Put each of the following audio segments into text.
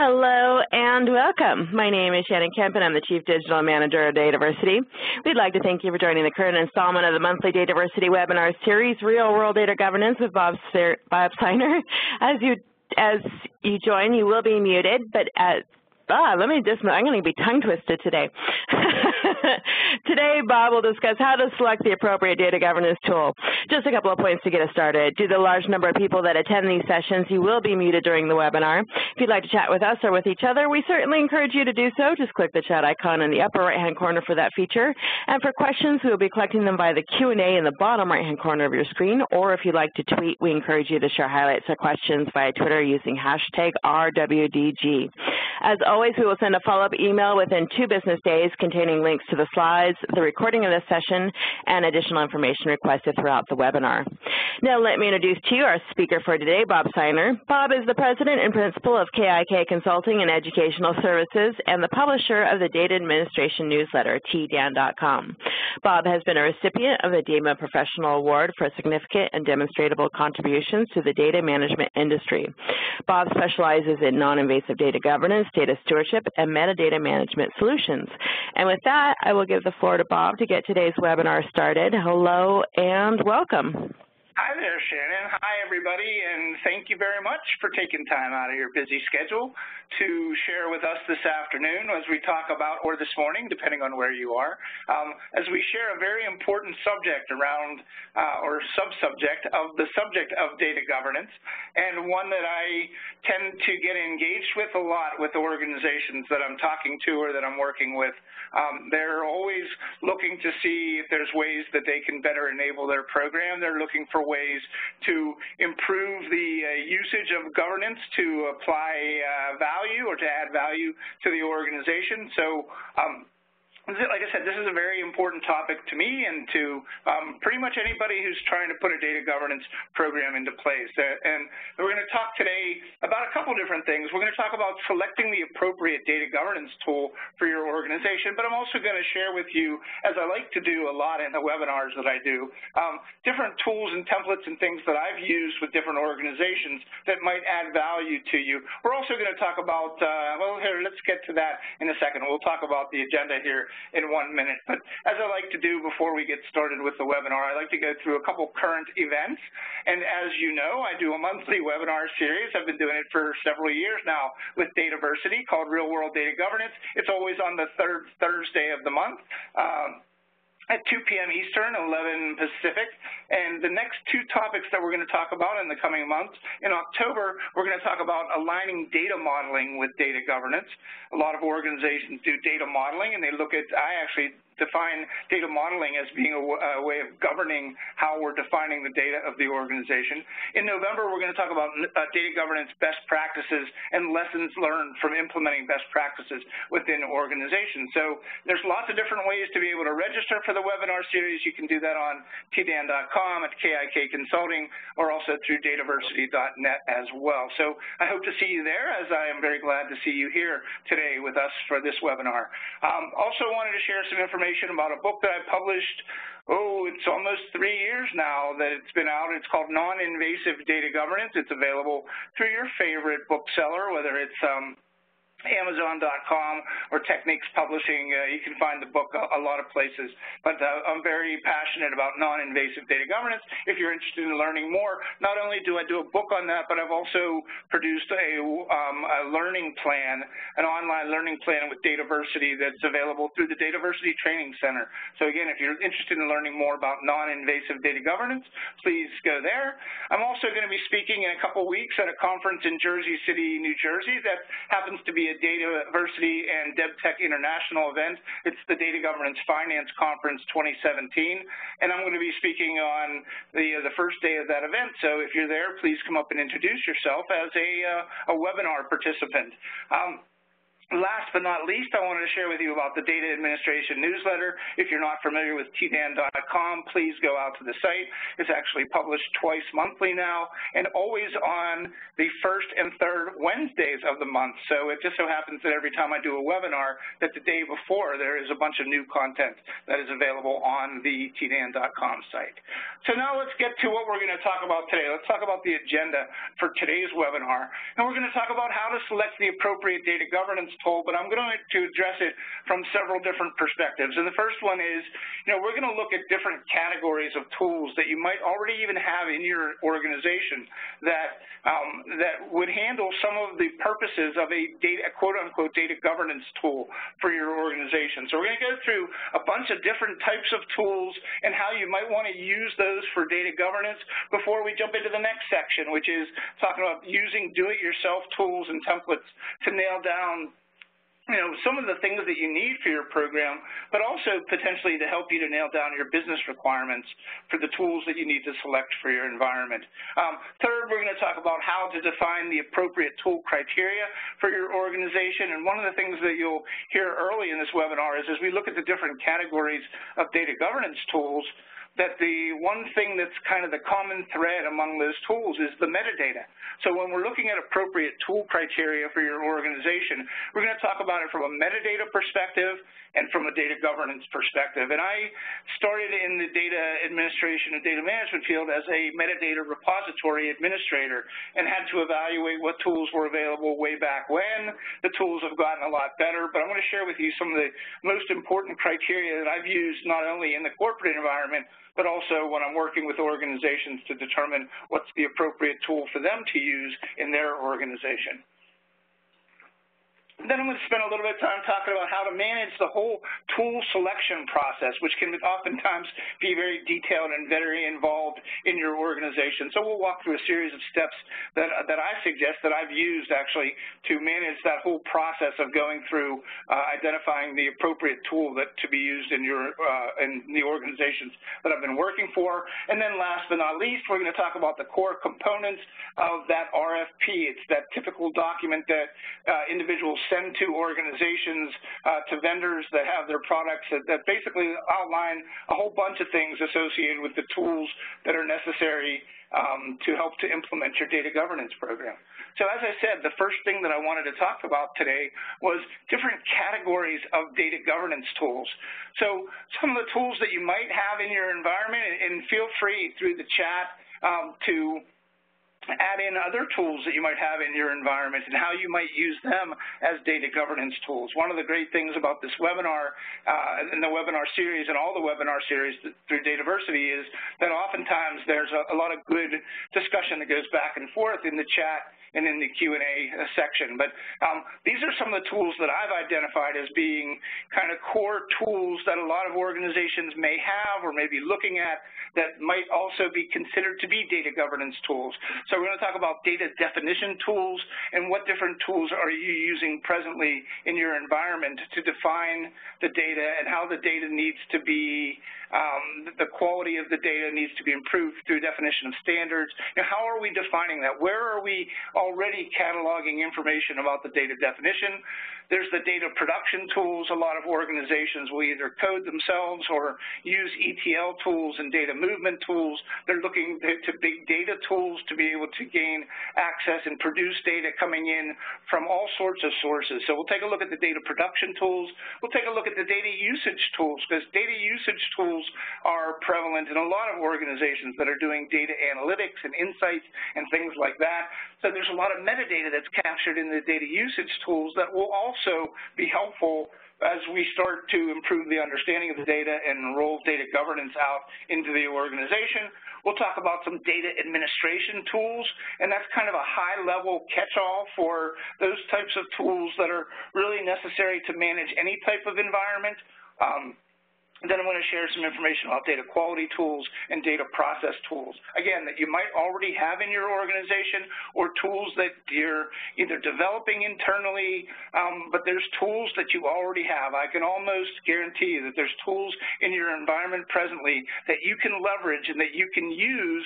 Hello and welcome. My name is Shannon Kemp and I'm the Chief Digital Manager of DataVersity. We'd like to thank you for joining the current installment of the monthly DataVersity webinar series, Real World Data Governance with Bob Seiner. As you join, you will be muted, but I'm going to be tongue twisted today. Today, Bob will discuss how to select the appropriate data governance tool. Just a couple of points to get us started. Due to the large number of people that attend these sessions, you will be muted during the webinar. If you'd like to chat with us or with each other, we certainly encourage you to do so. Just click the chat icon in the upper right-hand corner for that feature. And for questions, we will be collecting them via the Q&A in the bottom right-hand corner of your screen. Or if you'd like to tweet, we encourage you to share highlights or questions via Twitter using hashtag RWDG. As always, we will send a follow-up email within 2 business days containing links to the slides, the recording of this session, and additional information requested throughout the webinar. Now let me introduce to you our speaker for today, Bob Seiner. Bob is the President and Principal of KIK Consulting and Educational Services and the publisher of the Data Administration newsletter, TDAN.com. Bob has been a recipient of the DAMA Professional Award for significant and demonstrable contributions to the data management industry. Bob specializes in non-invasive data governance, data stewardship, and metadata management solutions. And with that, I will give the floor to Bob to get today's webinar started. Hello and welcome. Hi there, Shannon. Hi, everybody, and thank you very much for taking time out of your busy schedule to share with us this afternoon as we talk about, or this morning, depending on where you are, as we share a very important subject around, or sub-subject of the subject of data governance, and one that I tend to get engaged with a lot with organizations that I'm talking to or that I'm working with. They're always looking to see if there's ways that they can better enable their program. They're looking for ways to improve the usage of governance to apply value or to add value to the organization. So, like I said, this is a very important topic to me and to pretty much anybody who's trying to put a data governance program into place. And we're going to talk today about a couple different things. We're going to talk about selecting the appropriate data governance tool for your organization, but I'm also going to share with you, as I like to do a lot in the webinars that I do, different tools and templates and things that I've used with different organizations that might add value to you. We're also going to talk about, well, here, let's get to that in a second. We'll talk about the agenda here in 1 minute. But as I like to do before we get started with the webinar, I like to go through a couple current events. And as you know, I do a monthly webinar series. I've been doing it for several years now with DataVersity called Real World Data Governance. It's always on the third Thursday of the month. At 2 p.m. Eastern, 11 Pacific. And the next 2 topics that we're going to talk about in the coming months, in October, we're going to talk about aligning data modeling with data governance. A lot of organizations do data modeling, and they look at, I actually define data modeling as being a way of governing how we're defining the data of the organization. In November, we're going to talk about data governance best practices and lessons learned from implementing best practices within organizations. So there's lots of different ways to be able to register for the webinar series. You can do that on tdan.com, at KIK Consulting, or also through dataversity.net as well. So I hope to see you there, as I am very glad to see you here today with us for this webinar. Also wanted to share some information about a book that I published, it's almost 3 years now that it's been out. It's called Non-Invasive Data Governance. It's available through your favorite bookseller, whether it's Amazon.com or Techniques Publishing. You can find the book a lot of places. But I'm very passionate about non-invasive data governance. If you're interested in learning more, not only do I do a book on that, but I've also produced a learning plan, an online learning plan with DataVersity that's available through the DataVersity Training Center. So again, if you're interested in learning more about non-invasive data governance, please go there. I'm also going to be speaking in a couple weeks at a conference in Jersey City, New Jersey that happens to be a DataVersity and DevTech International event. It's the Data Governance Finance Conference 2017, and I'm going to be speaking on the first day of that event. So if you're there, please come up and introduce yourself as a webinar participant. Last but not least, I wanted to share with you about the Data Administration newsletter. If you're not familiar with TDAN.com, please go out to the site. It's actually published twice monthly now and always on the first and third Wednesdays of the month. So it just so happens that every time I do a webinar, that the day before there is a bunch of new content that is available on the TDAN.com site. So now let's get to what we're going to talk about today. Let's talk about the agenda for today's webinar. And we're going to talk about how to select the appropriate data governance tool, but I'm going to address it from several different perspectives. And the first one is, you know, we're going to look at different categories of tools that you might already even have in your organization that would handle some of the purposes of a quote-unquote data governance tool for your organization. So we're going to go through a bunch of different types of tools and how you might want to use those for data governance before we jump into the next section, which is talking about using do-it-yourself tools and templates to nail down, you know, some of the things that you need for your program, but also potentially to help you to nail down your business requirements for the tools that you need to select for your environment. Third, we're going to talk about how to define the appropriate tool criteria for your organization. And one of the things that you'll hear early in this webinar is, as we look at the different categories of data governance tools, that the one thing that's kind of the common thread among those tools is the metadata. So when we're looking at appropriate tool criteria for your organization, we're going to talk about it from a metadata perspective and from a data governance perspective. And I started in the data administration and data management field as a metadata repository administrator and had to evaluate what tools were available way back when. The tools have gotten a lot better, but I'm going to share with you some of the most important criteria that I've used not only in the corporate environment, but also when I'm working with organizations to determine what's the appropriate tool for them to use in their organization. Then I'm going to spend a little bit of time talking about how to manage the whole tool selection process, which can oftentimes be very detailed and very involved in your organization. So we'll walk through a series of steps that I suggest that I've used, actually, to manage that whole process of going through identifying the appropriate tool that to be used in your in the organizations that I've been working for. And then last but not least, we're going to talk about the core components of that RFP. It's that typical document that individuals send to organizations, to vendors that have their products, that basically outline a whole bunch of things associated with the tools that are necessary to help to implement your data governance program. So as I said, the first thing that I wanted to talk about today was different categories of data governance tools. So some of the tools that you might have in your environment, and feel free through the chat to add in other tools that you might have in your environment and how you might use them as data governance tools. One of the great things about this webinar and the webinar series and all the webinar series through DataVersity is that oftentimes there's a lot of good discussion that goes back and forth in the chat and in the Q&A section. But these are some of the tools that I've identified as being kind of core tools that a lot of organizations may have or may be looking at that might also be considered to be data governance tools. So we're going to talk about data definition tools and what different tools are you using presently in your environment to define the data and how the data needs to be, the quality of the data needs to be improved through definition of standards. Now, how are we defining that? Where are we already cataloging information about the data definition? There's the data production tools. A lot of organizations will either code themselves or use ETL tools and data movement tools. They're looking to big data tools to be able to gain access and produce data coming in from all sorts of sources. So we'll take a look at the data production tools. We'll take a look at the data usage tools, because data usage tools are prevalent in a lot of organizations that are doing data analytics and insights and things like that. So there's a lot of metadata that's captured in the data usage tools that will also be helpful as we start to improve the understanding of the data and roll data governance out into the organization. We'll talk about some data administration tools, and that's kind of a high-level catch-all for those types of tools that are really necessary to manage any type of environment. And then I'm going to share some information about data quality tools and data process tools, again, that you might already have in your organization, or tools that you're either developing internally, but there's tools that you already have. I can almost guarantee that there's tools in your environment presently that you can leverage and that you can use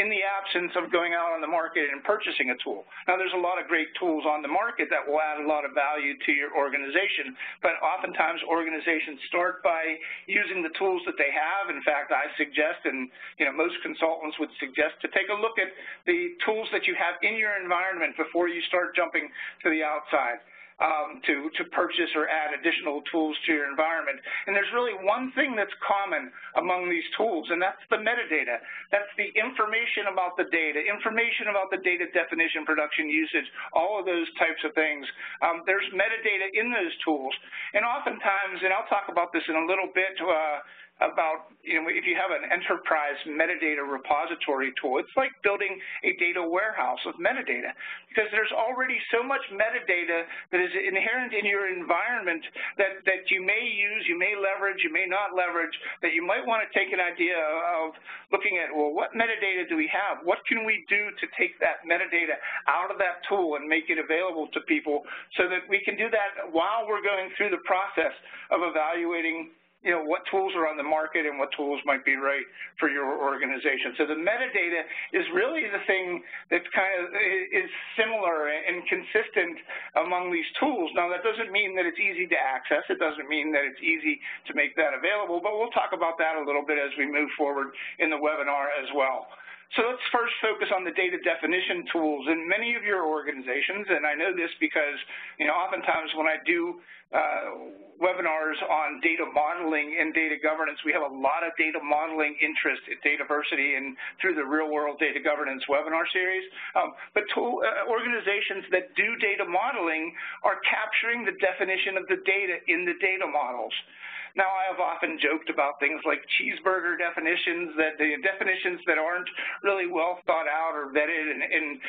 in the absence of going out on the market and purchasing a tool. Now, there's a lot of great tools on the market that will add a lot of value to your organization, but oftentimes organizations start by using the tools that they have. In fact, I suggest, and most consultants would suggest, to take a look at the tools that you have in your environment before you start jumping to the outside to purchase or add additional tools to your environment. And there's really one thing that's common among these tools, and that's the metadata. That's the information about the data definition, production, usage, all of those types of things. There's metadata in those tools. And oftentimes, and I'll talk about this in a little bit, about if you have an enterprise metadata repository tool, it's like building a data warehouse of metadata, because there's already so much metadata that is inherent in your environment that you may use, you may leverage, you may not leverage, that you might want to take an idea of looking at, well, what metadata do we have? What can we do to take that metadata out of that tool and make it available to people so that we can do that while we're going through the process of evaluating what tools are on the market and what tools might be right for your organization. So the metadata is really the thing that kind of is similar and consistent among these tools. Now, that doesn't mean that it's easy to access. It doesn't mean that it's easy to make that available, but we'll talk about that a little bit as we move forward in the webinar as well. So let's first focus on the data definition tools. In many of your organizations, and I know this because oftentimes when I do webinars on data modeling and data governance, we have a lot of data modeling interest at DataVersity and through the Real World Data Governance webinar series. But organizations that do data modeling are capturing the definition of the data in the data models. Now, I have often joked about things like cheeseburger definitions, that the definitions that aren't really well thought out or vetted and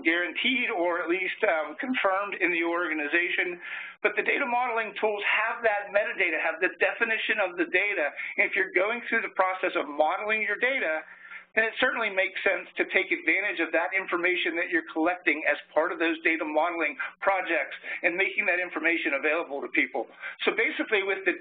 guaranteed or at least confirmed in the organization. But the data modeling tools have that metadata, have the definition of the data. And if you're going through the process of modeling your data, then it certainly makes sense to take advantage of that information that you're collecting as part of those data modeling projects and making that information available to people. So basically, with the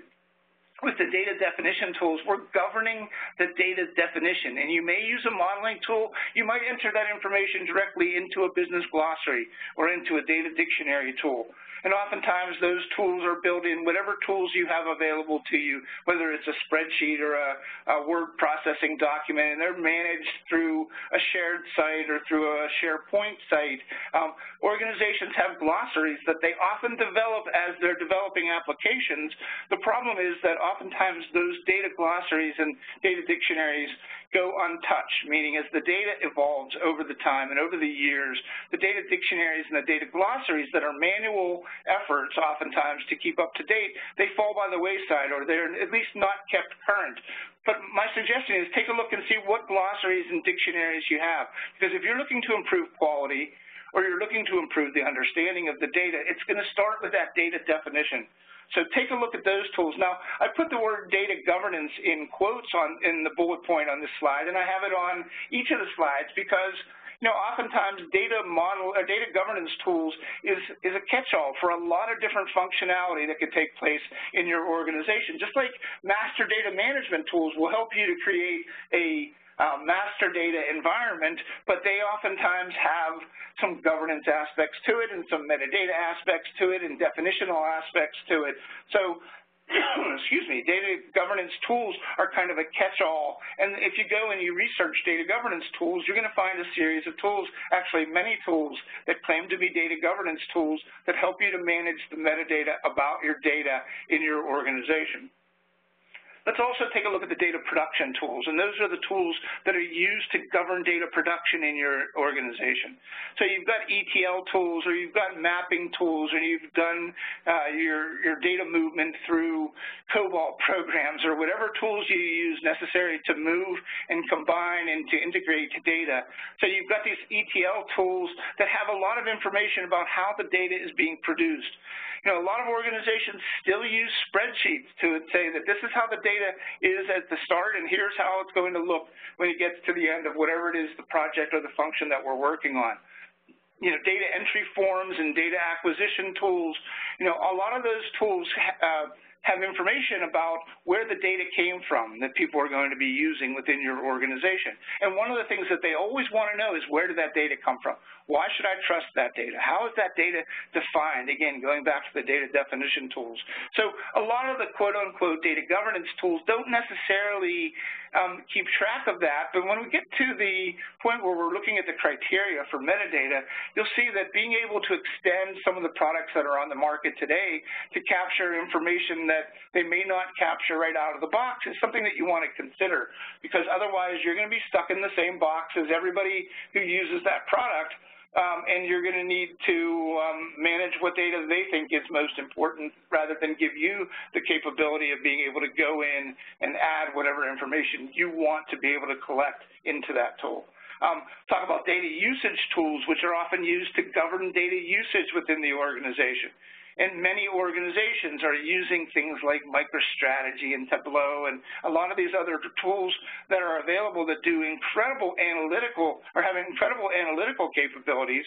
data definition tools, we're governing the data definition. And you may use a modeling tool. You might enter that information directly into a business glossary or into a data dictionary tool. And oftentimes, those tools are built in whatever tools you have available to you, whether it's a spreadsheet or a word processing document, and they're managed through a shared site or through a SharePoint site. Organizations have glossaries that they often develop as they're developing applications. The problem is that oftentimes those data glossaries and data dictionaries go untouched, meaning as the data evolves over the time and over the years, the data dictionaries and the data glossaries that are manual efforts oftentimes to keep up to date, they fall by the wayside, or they're at least not kept current. But my suggestion is take a look and see what glossaries and dictionaries you have, because if you're looking to improve quality or you're looking to improve the understanding of the data, it's going to start with that data definition. So take a look at those tools. Now, I put the word data governance in quotes in the bullet point on this slide, and I have it on each of the slides because oftentimes data model or data governance tools is a catch-all for a lot of different functionality that could take place in your organization. Just like master data management tools will help you to create a master data environment, but they oftentimes have some governance aspects to it and some metadata aspects to it and definitional aspects to it. So excuse me, data governance tools are kind of a catch-all. And if you go and you research data governance tools, you're going to find a series of tools, actually many tools, that claim to be data governance tools that help you to manage the metadata about your data in your organization. Let's also take a look at the data production tools, and those are the tools that are used to govern data production in your organization. So you've got ETL tools, or you've got mapping tools, or you've done your data movement through COBOL programs, or whatever tools you use necessary to move and combine and to integrate data. So you've got these ETL tools that have a lot of information about how the data is being produced. You know, a lot of organizations still use spreadsheets to say that this is how the data is at the start and here's how it's going to look when it gets to the end of whatever it is, the project or the function that we're working on. You know, data entry forms and data acquisition tools, you know, a lot of those tools have information about where the data came from that people are going to be using within your organization. And one of the things that they always want to know is, where did that data come from? Why should I trust that data? How is that data defined? Again, going back to the data definition tools. So a lot of the quote-unquote data governance tools don't necessarily keep track of that, but when we get to the point where we're looking at the criteria for metadata, you'll see that being able to extend some of the products that are on the market today to capture information that they may not capture right out of the box is something that you want to consider, because otherwise you're going to be stuck in the same box as everybody who uses that product, and you're going to need to manage what data they think is most important rather than give you the capability of being able to go in and add whatever information you want to be able to collect into that tool. Talk about data usage tools, which are often used to govern data usage within the organization. And many organizations are using things like MicroStrategy and Tableau and a lot of these other tools that are available that do incredible analytical, or have incredible analytical capabilities,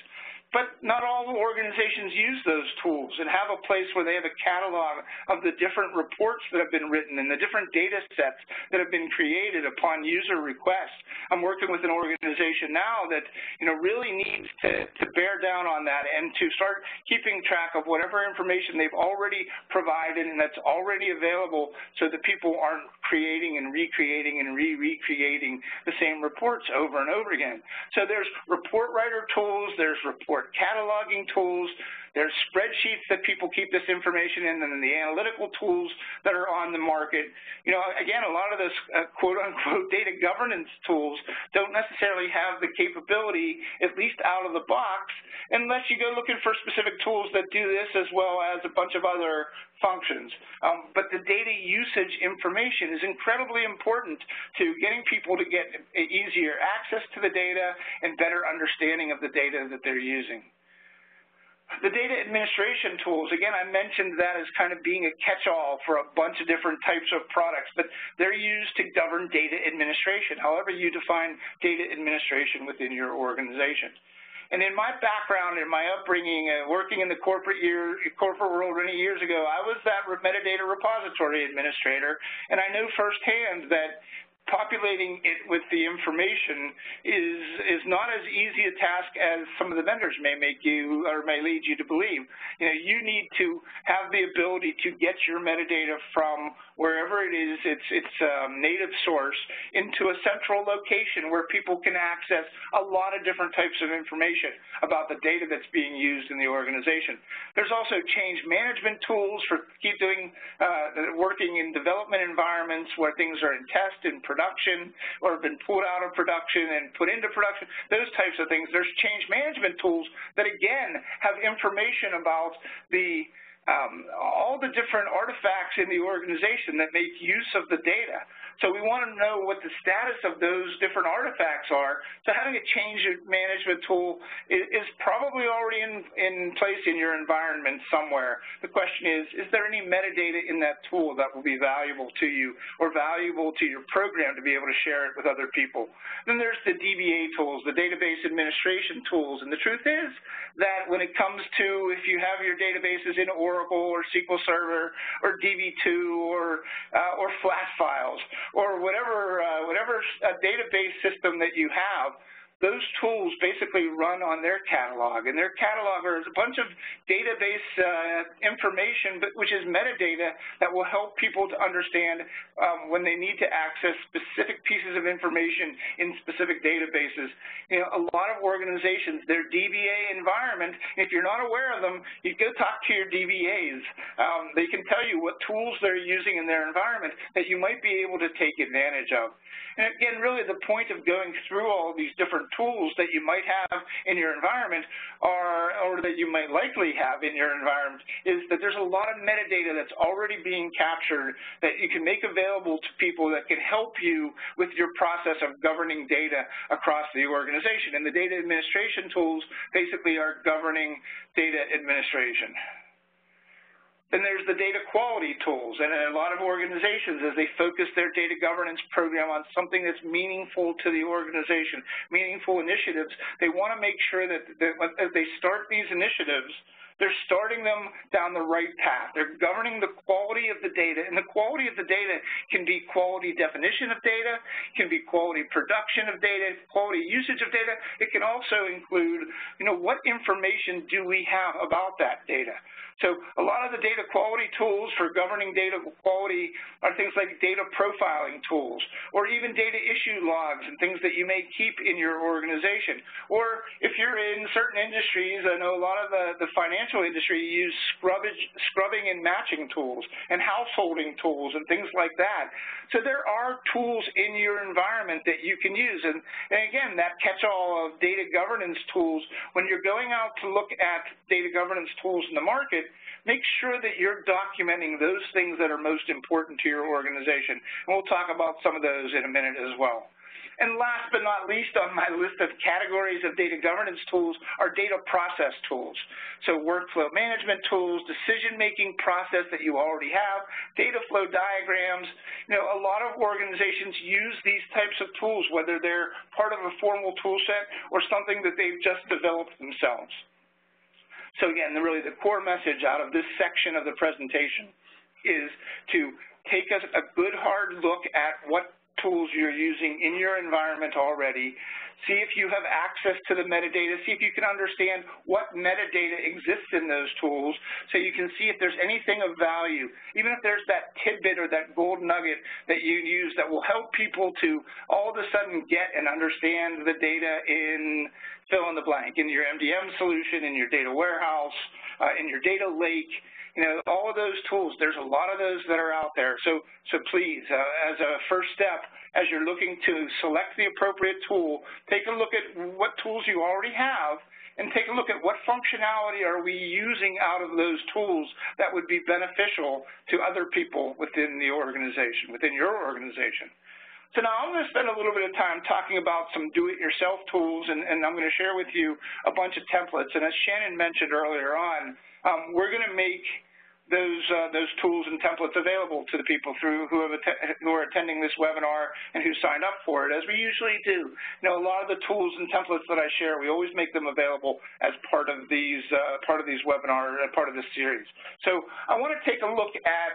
but not all organizations use those tools and have a place where they have a catalog of the different reports that have been written and the different data sets that have been created upon user request. I'm working with an organization now that, you know, really needs to bear down on that and to start keeping track of whatever information they've already provided and that's already available, so that people aren't creating and recreating and recreating the same reports over and over again. So there's report writer tools, there's report cataloging tools, there's spreadsheets that people keep this information in, and then the analytical tools that are on the market. You know, again, a lot of those quote-unquote data governance tools don't necessarily have the capability, at least out of the box, unless you go looking for specific tools that do this as well as a bunch of other functions. But the data usage information is incredibly important to getting people to get easier access to the data and better understanding of the data that they're using. The data administration tools, again, I mentioned that as kind of being a catch-all for a bunch of different types of products, but they're used to govern data administration, however you define data administration within your organization. And in my background, in my upbringing, working in the corporate world many years ago, I was that metadata repository administrator, and I know firsthand that populating it with the information is not as easy a task as some of the vendors may make you, or may lead you to believe. You know, you need to have the ability to get your metadata from wherever it is, its native source, into a central location where people can access a lot of different types of information about the data that's being used in the organization. There's also change management tools for working in development environments where things are in test and production, or have been pulled out of production and put into production, those types of things. There's change management tools that, again, have information about the all the different artifacts in the organization that make use of the data. So we want to know what the status of those different artifacts are. So having a change management tool is probably already in place in your environment somewhere. The question is there any metadata in that tool that will be valuable to you or valuable to your program to be able to share it with other people? Then there's the DBA tools, the database administration tools. And the truth is that when it comes to, if you have your databases in Oracle or SQL Server or DB2 or flat files or whatever database system that you have, those tools basically run on their catalog, and their catalog is a bunch of database information, but which is metadata that will help people to understand when they need to access specific pieces of information in specific databases. You know, a lot of organizations, their DBA environment, if you're not aware of them, you go talk to your DBAs. They can tell you what tools they're using in their environment that you might be able to take advantage of. And again, really the point of going through all these different tools that you might have in your environment or that you might likely have in your environment is that there's a lot of metadata that's already being captured that you can make available to people that can help you with your process of governing data across the organization. And the data administration tools basically are governing data administration. Then there's the data quality tools, and a lot of organizations, as they focus their data governance program on something that's meaningful to the organization, meaningful initiatives, they want to make sure that as they start these initiatives, they're starting them down the right path. They're governing the quality of the data, and the quality of the data can be quality definition of data, can be quality production of data, quality usage of data. It can also include, you know, what information do we have about that data? So a lot of the data quality tools for governing data quality are things like data profiling tools, or even data issue logs and things that you may keep in your organization. Or if you're in certain industries, I know a lot of the financial industry use scrubbing and matching tools and householding tools and things like that. So there are tools in your environment that you can use. And again, that catch-all of data governance tools, when you're going out to look at data governance tools in the market, make sure that you're documenting those things that are most important to your organization. And we'll talk about some of those in a minute as well. And last but not least on my list of categories of data governance tools are data process tools. So workflow management tools, decision-making process that you already have, data flow diagrams. You know, a lot of organizations use these types of tools, whether they're part of a formal tool set or something that they've just developed themselves. So again, really the core message out of this section of the presentation is to take a good hard look at what tools you're using in your environment already. See if you have access to the metadata. See if you can understand what metadata exists in those tools so you can see if there's anything of value, even if there's that tidbit or that gold nugget that you use that will help people to all of a sudden get and understand the data in fill in the blank, in your MDM solution, in your data warehouse, in your data lake. You know, all of those tools, there's a lot of those that are out there. So please, as a first step, as you're looking to select the appropriate tool, take a look at what tools you already have and take a look at what functionality are we using out of those tools that would be beneficial to other people within the organization, within your organization. So now I'm going to spend a little bit of time talking about some do-it-yourself tools, and I'm going to share with you a bunch of templates. And as Shannon mentioned earlier on, we're going to make those tools and templates available to the people who are attending this webinar and who signed up for it, as we usually do. You know, a lot of the tools and templates that I share, we always make them available as part of these webinars, part of this series. So I want to take a look at,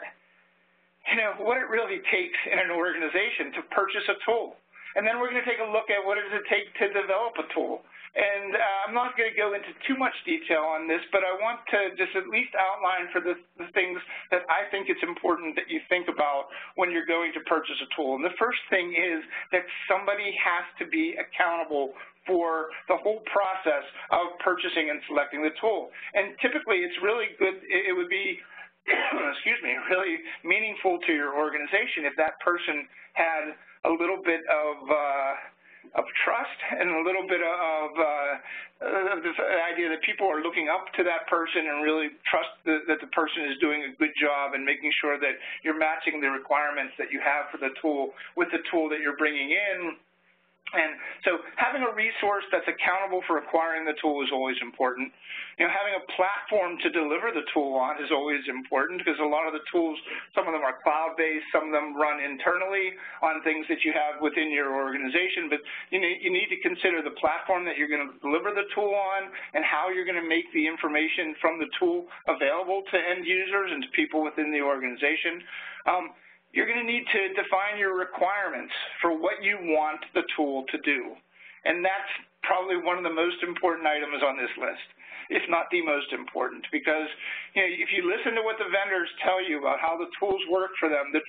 you know, what it really takes in an organization to purchase a tool. And then we're going to take a look at what does it take to develop a tool. And I'm not going to go into too much detail on this, but I want to just at least outline for the things that I think it's important that you think about when you're going to purchase a tool. And the first thing is that somebody has to be accountable for the whole process of purchasing and selecting the tool. And typically it's really good, it would be, excuse me, really meaningful to your organization if that person had a little bit of trust and a little bit of the idea that people are looking up to that person and really trust that the person is doing a good job and making sure that you're matching the requirements that you have for the tool with the tool that you're bringing in. And so having a resource that's accountable for acquiring the tool is always important. You know, having a platform to deliver the tool on is always important because a lot of the tools, some of them are cloud-based, some of them run internally on things that you have within your organization, but you need to consider the platform that you're going to deliver the tool on and how you're going to make the information from the tool available to end users and to people within the organization. You're going to need to define your requirements for what you want the tool to do. And that's probably one of the most important items on this list, if not the most important, because if you listen to what the vendors tell you about how the tools work for them, the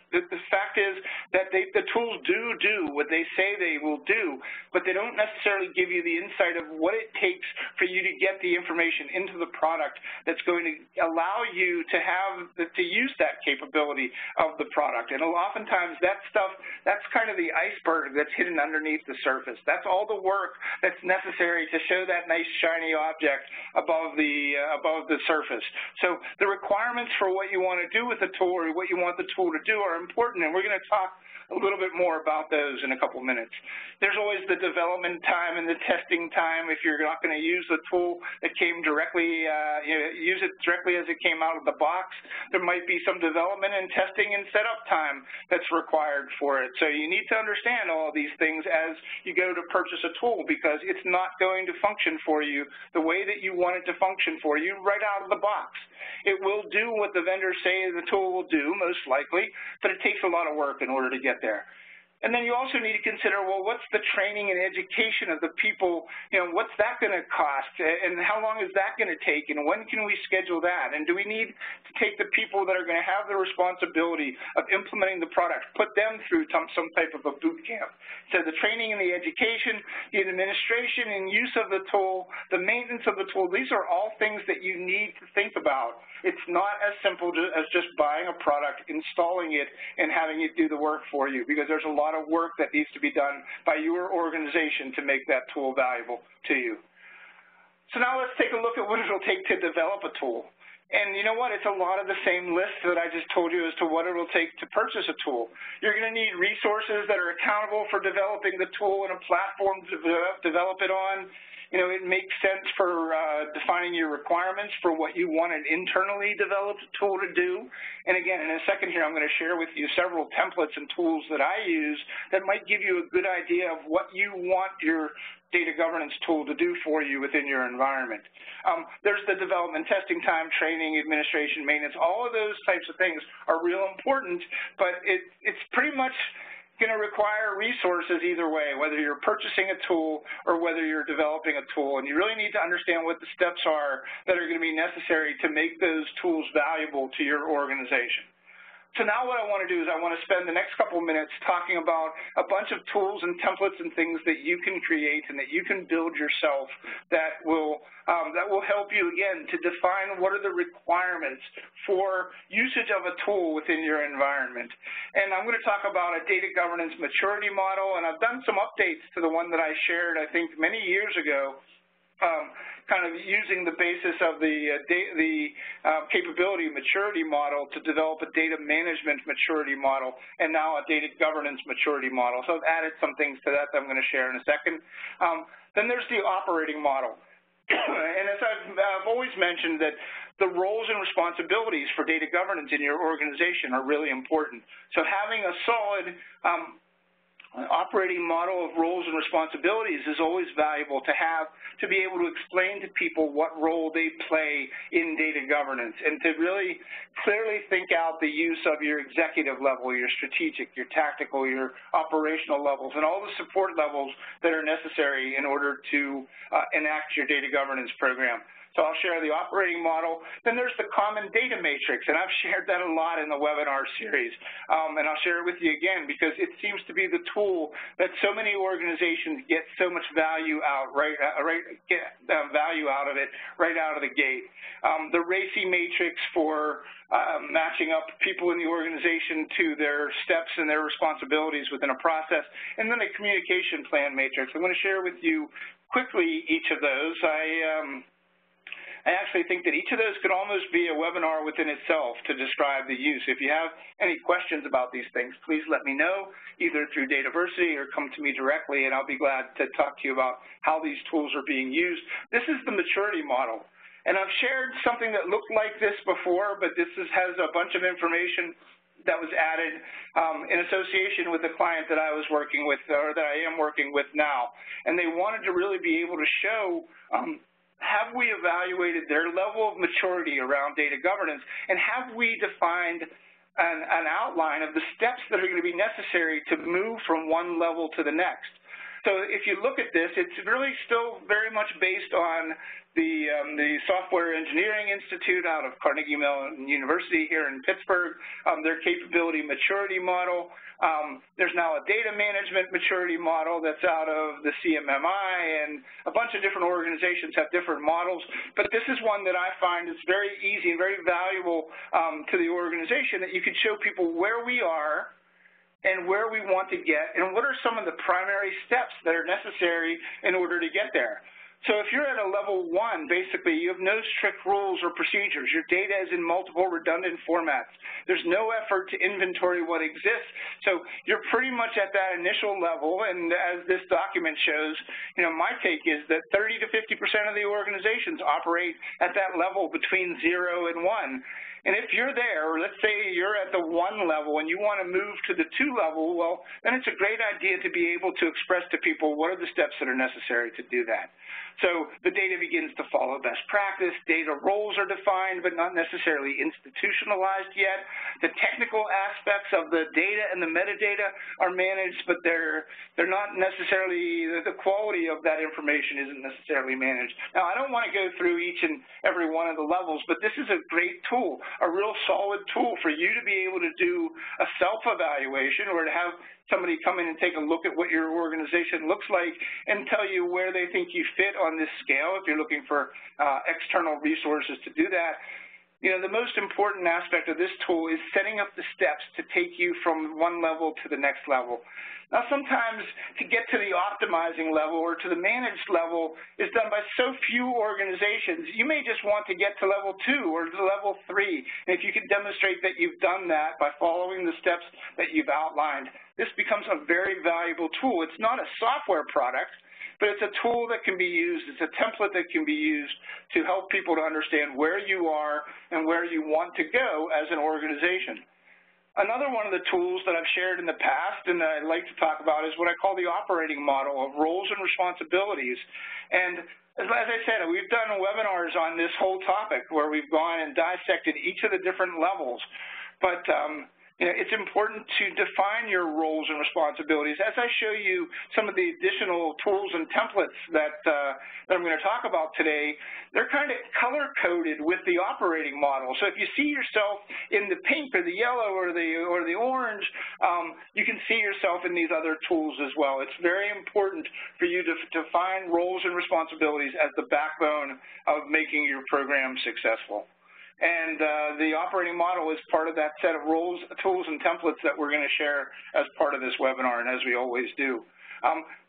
fact is that the tools do what they say they will do, but they don't necessarily give you the insight of what it takes for you to get the information into the product that's going to allow you to have, to use that capability of the product. And oftentimes that stuff, that's kind of the iceberg that's hidden underneath the surface. That's all the work that's necessary to show that nice shiny object above the surface. So the requirements for what you want to do with the tool or what you want the tool to do are important, and we're going to talk a little bit more about those in a couple minutes. There's always the development time and the testing time if you're not going to use the tool that came directly, use it directly as it came out of the box. There might be some development and testing and setup time that's required for it. So you need to understand all these things as you go to purchase a tool, because it's not going to function for you the way that you want it to function for you right out of the box. It will do what the vendors say the tool will do, most likely, but it takes a lot of work in order to get there. And then you also need to consider, well, what's the training and education of the people? What's that going to cost, and how long is that going to take, and when can we schedule that? And do we need to take the people that are going to have the responsibility of implementing the product, put them through some type of a boot camp? So the training and the education, the administration and use of the tool, the maintenance of the tool, these are all things that you need to think about. It's not as simple as just buying a product, installing it, and having it do the work for you, because there's a lot of work that needs to be done by your organization to make that tool valuable to you. So now let's take a look at what it will take to develop a tool. And you know what? It's a lot of the same list that I just told you as to what it will take to purchase a tool. You're going to need resources that are accountable for developing the tool and a platform to develop it on. It makes sense for defining your requirements for what you want an internally developed tool to do. And again, in a second here, I'm going to share with you several templates and tools that I use that might give you a good idea of what you want your data governance tool to do for you within your environment. There's the development, testing time, training, administration, maintenance. All of those types of things are real important, but it's pretty much going to require resources either way, whether you're purchasing a tool or whether you're developing a tool. And you really need to understand what the steps are that are going to be necessary to make those tools valuable to your organization. So now what I want to do is I want to spend the next couple minutes talking about a bunch of tools and templates and things that you can create and that you can build yourself that will help you, again, to define what are the requirements for usage of a tool within your environment. And I'm going to talk about a data governance maturity model, and I've done some updates to the one that I shared, I think, many years ago, kind of using the basis of the capability maturity model to develop a data management maturity model and now a data governance maturity model. So I've added some things to that that I'm going to share in a second. Then there's the operating model. And as I've always mentioned, that the roles and responsibilities for data governance in your organization are really important. So having a solid an operating model of roles and responsibilities is always valuable to have, to be able to explain to people what role they play in data governance, and to really clearly think out the use of your executive level, your strategic, your tactical, your operational levels, and all the support levels that are necessary in order to enact your data governance program. So I'll share the operating model. Then there's the common data matrix, and I've shared that a lot in the webinar series. And I'll share it with you again because it seems to be the tool that so many organizations get so much value out, value out of it right out of the gate. The RACI matrix for matching up people in the organization to their steps and their responsibilities within a process, and then a communication plan matrix. I'm going to share with you quickly each of those. I actually think that each of those could almost be a webinar within itself to describe the use. If you have any questions about these things, please let me know, either through DataVersity or come to me directly, and I'll be glad to talk to you about how these tools are being used. This is the maturity model. And I've shared something that looked like this before, but this has a bunch of information that was added in association with a client that I was working with, or that I am working with now. And they wanted to really be able to show have we evaluated their level of maturity around data governance, and have we defined an outline of the steps that are going to be necessary to move from one level to the next? So if you look at this, it's really still very much based on the Software Engineering Institute out of Carnegie Mellon University here in Pittsburgh, their capability maturity model. There's now a data management maturity model that's out of the CMMI, and a bunch of different organizations have different models. But this is one that I find is very easy and very valuable to the organization, that you can show people where we are and where we want to get, and what are some of the primary steps that are necessary in order to get there. So if you're at a level one, basically, you have no strict rules or procedures. Your data is in multiple redundant formats. There's no effort to inventory what exists. So you're pretty much at that initial level, and as this document shows, you know, my take is that 30 to 50% of the organizations operate at that level between 0 and 1. And if you're there, or let's say you're at the 1 level and you want to move to the 2 level, well, then it's a great idea to be able to express to people what are the steps that are necessary to do that. So the data begins to follow best practice. Data roles are defined but not necessarily institutionalized yet. The technical aspects of the data and the metadata are managed, but they're not necessarily, the quality of that information isn't necessarily managed. Now, I don't want to go through each and every one of the levels, but this is a great tool, a real solid tool for you to be able to do a self-evaluation, or to have somebody come in and take a look at what your organization looks like and tell you where they think you fit on this scale if you're looking for external resources to do that. You know, the most important aspect of this tool is setting up the steps to take you from 1 level to the next level. Now, sometimes to get to the optimizing level or to the managed level is done by so few organizations. You may just want to get to level 2 or to level 3. And if you can demonstrate that you've done that by following the steps that you've outlined, this becomes a very valuable tool. It's not a software product, but it's a tool that can be used, it's a template that can be used to help people to understand where you are and where you want to go as an organization. Another one of the tools that I've shared in the past and that I like to talk about is what I call the operating model of roles and responsibilities. And as I said, we've done webinars on this whole topic where we've gone and dissected each of the different levels. But you know, it's important to define your roles and responsibilities. As I show you some of the additional tools and templates that I'm going to talk about today, they're kind of color-coded with the operating model. So if you see yourself in the pink or the yellow or the orange, you can see yourself in these other tools as well. It's very important for you to define roles and responsibilities as the backbone of making your program successful. And the operating model is part of that set of roles, tools, and templates that we're going to share as part of this webinar, and as we always do.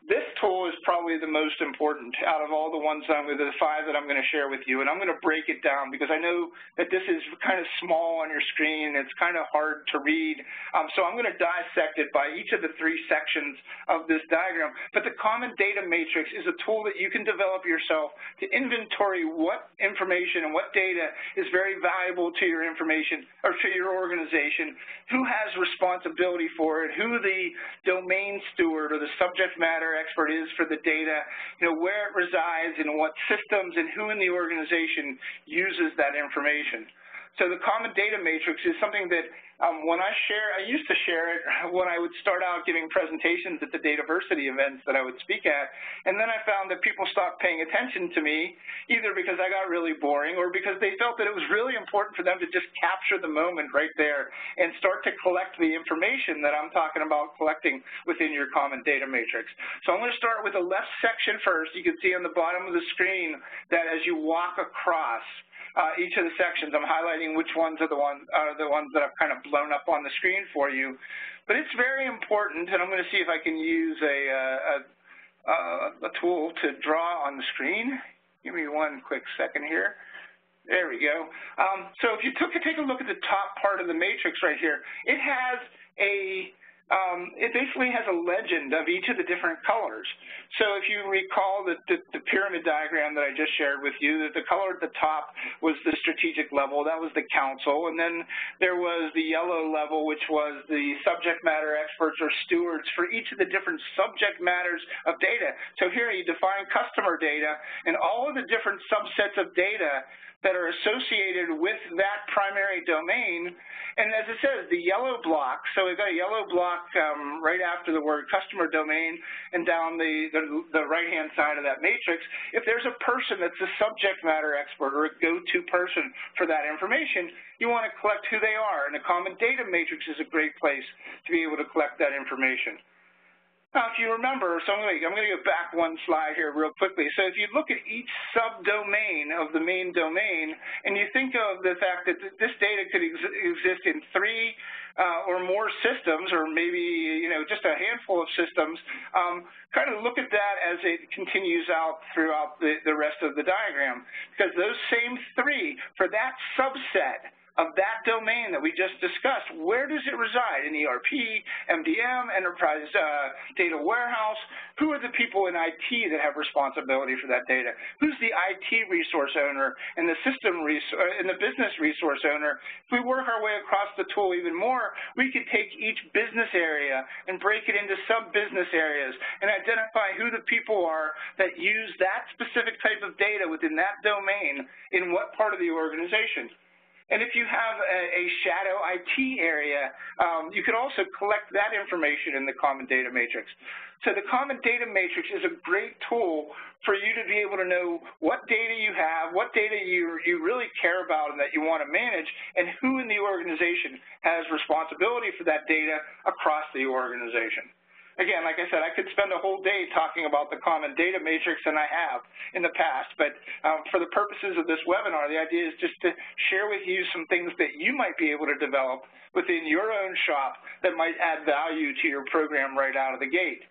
This tool is probably the most important out of all the ones, the 5 that I'm going to share with you, and I'm going to break it down because I know that this is kind of small on your screen. It's kind of hard to read, so I'm going to dissect it by each of the 3 sections of this diagram. But the Common Data Matrix is a tool that you can develop yourself to inventory what information and what data is very valuable to your information or to your organization, who has responsibility for it, who the domain steward or the subject matter expert is for the data, you know, where it resides and what systems and who in the organization uses that information. So the Common Data Matrix is something that I used to share it when I would start out giving presentations at the DataVersity events that I would speak at, and then I found that people stopped paying attention to me, either because I got really boring or because they felt that it was really important for them to just capture the moment right there and start to collect the information that I'm talking about collecting within your Common Data Matrix. So I'm going to start with the left section first. You can see on the bottom of the screen that as you walk across each of the sections, I'm highlighting which ones are the ones that I've kind of blown up on the screen for you. But it's very important, and I'm going to see if I can use a tool to draw on the screen. Give me one quick second here. There we go. So if you take a look at the top part of the matrix right here, it has it basically has a legend of each of the different colors. So if you recall the pyramid diagram that I just shared with you, that the color at the top was the strategic level, that was the council, and then there was the yellow level, which was the subject matter experts or stewards for each of the different subject matters of data. So here you define customer data and all of the different subsets of data that are associated with that primary domain. And as it says, the yellow block, so we've got a yellow block block right after the word customer domain and down the right-hand side of that matrix, if there's a person that's a subject matter expert or a go-to person for that information, you want to collect who they are, and a common data matrix is a great place to be able to collect that information. Now, if you remember, so I'm going to go back one slide here real quickly. So if you look at each subdomain of the main domain, and you think of the fact that this data could exist in three or more systems, or maybe, you know, just a handful of systems, kind of look at that as it continues out throughout the rest of the diagram, because those same three for that subset of that domain that we just discussed, where does it reside? In ERP, MDM, enterprise data warehouse? Who are the people in IT that have responsibility for that data? Who's the IT resource owner and the system resource and the business resource owner? If we work our way across the tool even more, we could take each business area and break it into sub-business areas and identify who the people are that use that specific type of data within that domain in what part of the organization. And if you have a shadow IT area, you can also collect that information in the common data matrix. So the common data matrix is a great tool for you to be able to know what data you have, what data you really care about and that you want to manage, and who in the organization has responsibility for that data across the organization. Again, like I said, I could spend a whole day talking about the common data matrix, and I have in the past, but for the purposes of this webinar, the idea is just to share with you some things that you might be able to develop within your own shop that might add value to your program right out of the gate.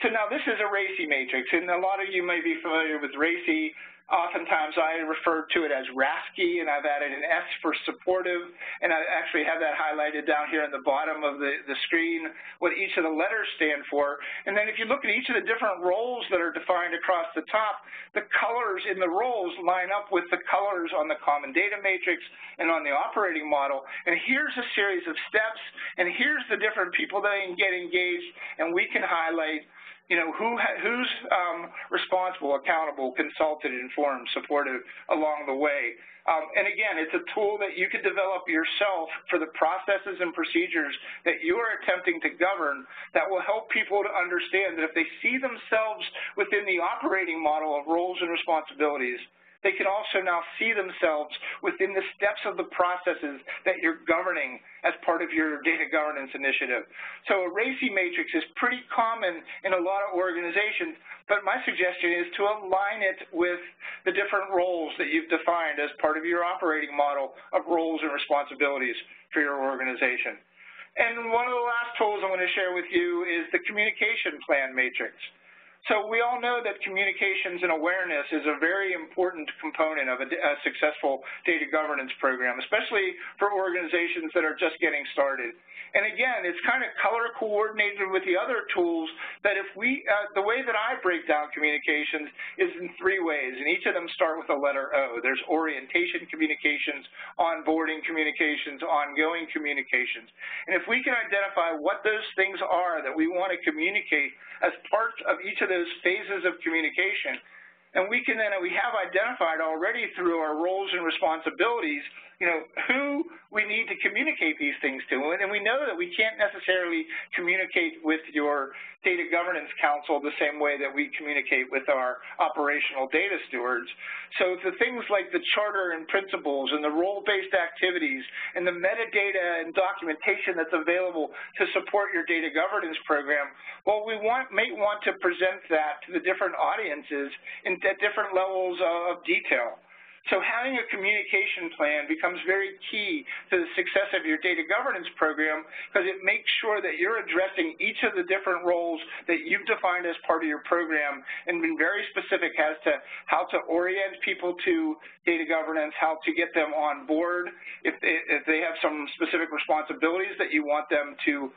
So now this is a RACI matrix, and a lot of you may be familiar with RACI. Oftentimes, I refer to it as RASCI, and I've added an S for supportive, and I actually have that highlighted down here at the bottom of the screen, what each of the letters stand for. And then if you look at each of the different roles that are defined across the top, the colors in the roles line up with the colors on the common data matrix and on the operating model. And here's a series of steps, and here's the different people that get engaged, and we can highlight, you know, who's responsible, accountable, consulted, informed, supported along the way. And again, it's a tool that you could develop yourself for the processes and procedures that you are attempting to govern that will help people to understand that if they see themselves within the operating model of roles and responsibilities, they can also now see themselves within the steps of the processes that you're governing as part of your data governance initiative. So a RACI matrix is pretty common in a lot of organizations, but my suggestion is to align it with the different roles that you've defined as part of your operating model of roles and responsibilities for your organization. And one of the last tools I'm going to share with you is the communication plan matrix. So we all know that communications and awareness is a very important component of a successful data governance program, especially for organizations that are just getting started. And again, it's kind of color coordinated with the other tools that if we, the way that I break down communications is in three ways, and each of them start with a letter O. There's orientation communications, onboarding communications, ongoing communications. And if we can identify what those things are that we want to communicate as part of each of those phases of communication. And we can then, we have identified already through our roles and responsibilities, you know, who we need to communicate these things to. And we know that we can't necessarily communicate with your data governance council the same way that we communicate with our operational data stewards. So the things like the charter and principles and the role-based activities and the metadata and documentation that's available to support your data governance program, well, we may want to present that to the different audiences in at different levels of detail. So having a communication plan becomes very key to the success of your data governance program because it makes sure that you're addressing each of the different roles that you've defined as part of your program and been very specific as to how to orient people to data governance, how to get them on board, if they have some specific responsibilities that you want them to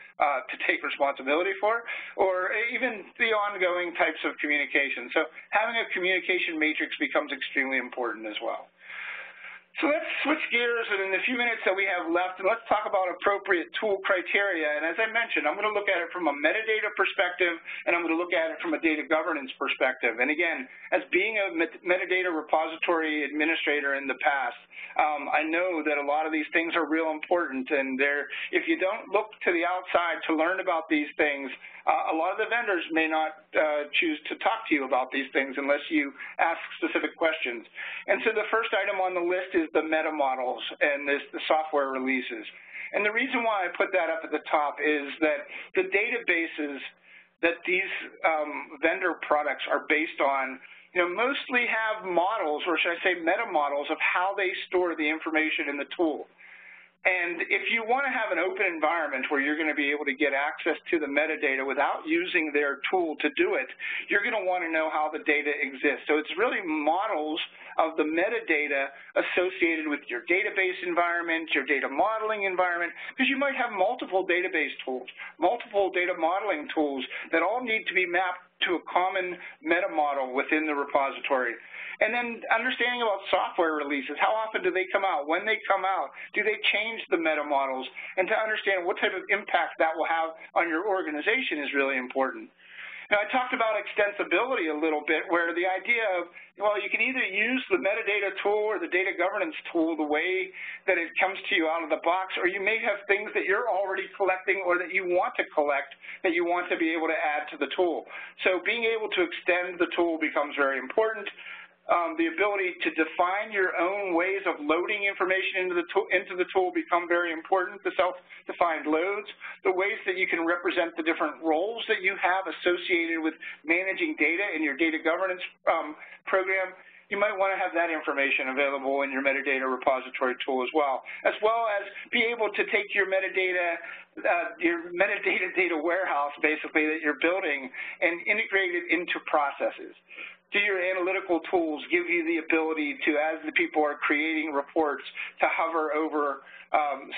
take responsibility for, or even the ongoing types of communication. So having a communication matrix becomes extremely important as well. So let's switch gears in the few minutes that we have left, and let's talk about appropriate tool criteria. And as I mentioned, I'm going to look at it from a metadata perspective, and I'm going to look at it from a data governance perspective. And again, as being a metadata repository administrator in the past, I know that a lot of these things are real important. And if you don't look to the outside to learn about these things, a lot of the vendors may not choose to talk to you about these things unless you ask specific questions. And so the first item on the list is the meta models and the software releases. And the reason why I put that up at the top is that the databases that these vendor products are based on, you know, mostly have models, or should I say meta models, of how they store the information in the tool. And if you want to have an open environment where you're going to be able to get access to the metadata without using their tool to do it, you're going to want to know how the data exists. So it's really models of the metadata associated with your database environment, your data modeling environment, because you might have multiple database tools, multiple data modeling tools that all need to be mapped to a common meta model within the repository. And then understanding about software releases, how often do they come out? When they come out, do they change the meta models? And to understand what type of impact that will have on your organization is really important. Now, I talked about extensibility a little bit, where the idea of, well, you can either use the metadata tool or the data governance tool the way that it comes to you out of the box, or you may have things that you're already collecting or that you want to collect that you want to be able to add to the tool. So being able to extend the tool becomes very important. The ability to define your own ways of loading information into the tool become very important, the self-defined loads, the ways that you can represent the different roles that you have associated with managing data in your data governance program. You might want to have that information available in your metadata repository tool as well as be able to take your metadata data warehouse, basically, that you're building and integrate it into processes. Do your analytical tools give you the ability to, as the people are creating reports, to hover over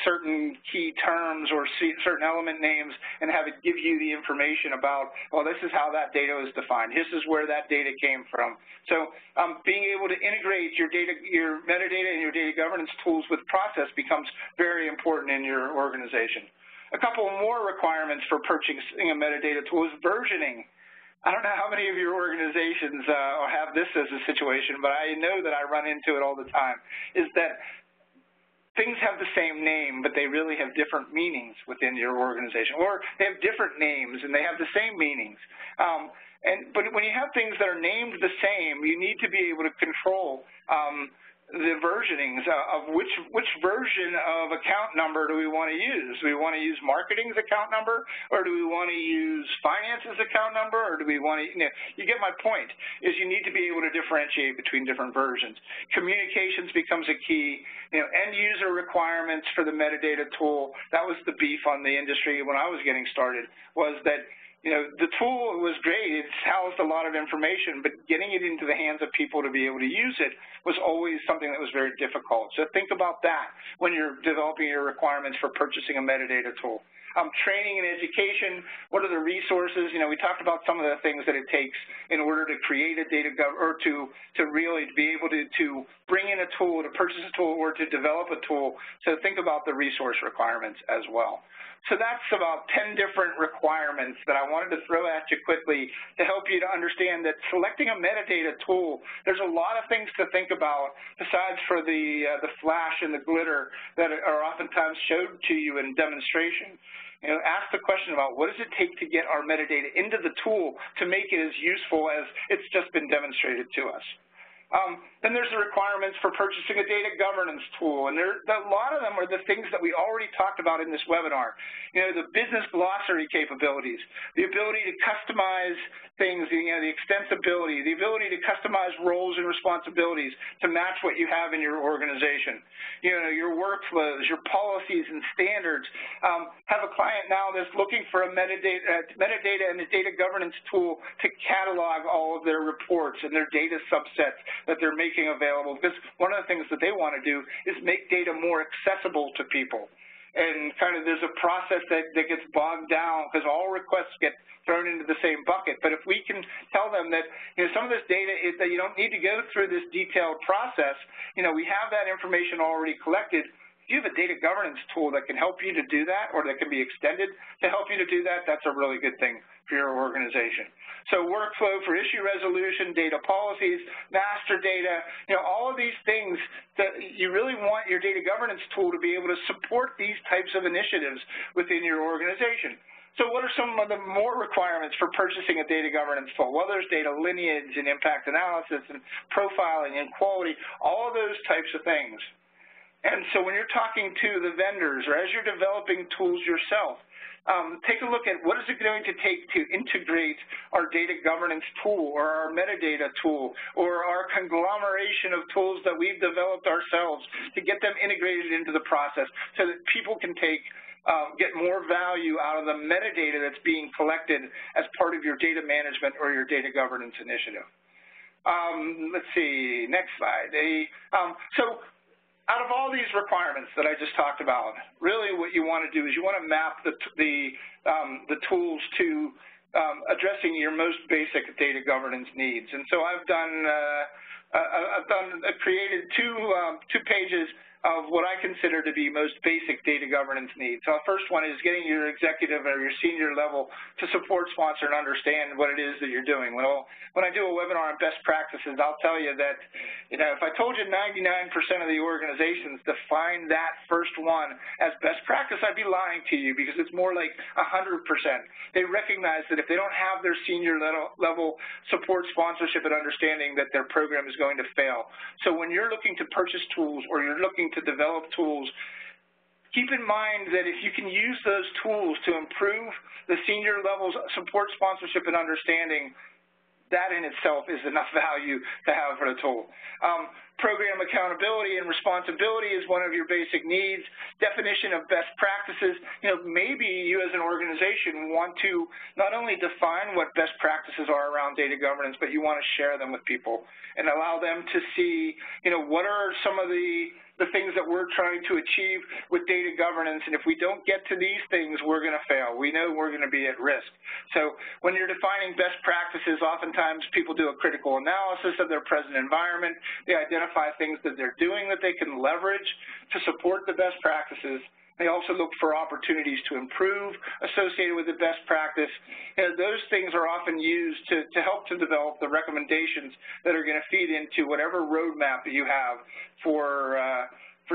certain key terms or certain element names and have it give you the information about, well, this is how that data is defined. This is where that data came from. So being able to integrate your metadata and your data governance tools with process becomes very important in your organization. A couple more requirements for purchasing a metadata tool is versioning. I don't know how many of your organizations have this as a situation, but I know that I run into it all the time, is that things have the same name, but they really have different meanings within your organization, or they have different names and they have the same meanings. But when you have things that are named the same, you need to be able to control the versionings of which version of account number do we want to use? Do we want to use marketing's account number, or do we want to use finance's account number, or do we want to, you know, you get my point, is you need to be able to differentiate between different versions. Communications becomes a key, you know, end user requirements for the metadata tool. That was the beef on the industry when I was getting started, was that, you know, the tool was great, it's housed a lot of information, but getting it into the hands of people to be able to use it was always something that was very difficult. So think about that when you're developing your requirements for purchasing a metadata tool. Training and education, what are the resources? You know, we talked about some of the things that it takes in order to create a data or to really be able to bring in a tool, to purchase a tool, or to develop a tool. So think about the resource requirements as well. So that's about 10 different requirements that I wanted to throw at you quickly to help you to understand that selecting a metadata tool, there's a lot of things to think about besides for the flash and the glitter that are oftentimes showed to you in demonstration. You know, ask the question about what does it take to get our metadata into the tool to make it as useful as it's just been demonstrated to us. Then there's the requirements for purchasing a data governance tool, and a lot of them are the things that we already talked about in this webinar. You know, the business glossary capabilities, the ability to customize things, you know, the extensibility, the ability to customize roles and responsibilities to match what you have in your organization. You know, your workflows, your policies and standards. Have a client now that's looking for a metadata and a data governance tool to catalog all of their reports and their data subsets that they're making available, because one of the things that they want to do is make data more accessible to people. and kind of there's a process that gets bogged down because all requests get thrown into the same bucket. But if we can tell them that, you know, some of this data is that you don't need to go through this detailed process, you know, we have that information already collected. If you have a data governance tool that can help you to do that, or that can be extended to help you to do that, that's a really good thing for your organization. So workflow for issue resolution, data policies, master data, you know, all of these things that you really want your data governance tool to be able to support these types of initiatives within your organization. So what are some of the more requirements for purchasing a data governance tool? Well, there's data lineage and impact analysis and profiling and quality, all of those types of things. And so when you're talking to the vendors or as you're developing tools yourself, take a look at what is it going to take to integrate our data governance tool or our metadata tool or our conglomeration of tools that we've developed ourselves to get them integrated into the process so that people can get more value out of the metadata that's being collected as part of your data management or your data governance initiative. Let's see, next slide. So out of all these requirements that I just talked about, really what you want to do is you want to map the tools to addressing your most basic data governance needs. And so I've created two pages of what I consider to be most basic data governance needs. So the first one is getting your executive or your senior level to support, sponsor, and understand what it is that you're doing. Well, when I do a webinar on best practices, I'll tell you that, you know, if I told you 99% of the organizations define that first one as best practice, I'd be lying to you because it's more like 100%. They recognize that if they don't have their senior level support, sponsorship, and understanding, that their program is going to fail. So when you're looking to purchase tools or you're looking to develop tools, keep in mind that if you can use those tools to improve the senior level's support, sponsorship, and understanding, that in itself is enough value to have for the tool. Program accountability and responsibility is one of your basic needs. Definition of best practices, you know, maybe you as an organization want to not only define what best practices are around data governance, but you want to share them with people and allow them to see, you know, what are some of the things that we're trying to achieve with data governance, and if we don't get to these things, we're going to fail. We know we're going to be at risk. So when you're defining best practices, oftentimes people do a critical analysis of their present environment. They identify things that they're doing that they can leverage to support the best practices. They also look for opportunities to improve associated with the best practice. And those things are often used to help to develop the recommendations that are going to feed into whatever roadmap that you have for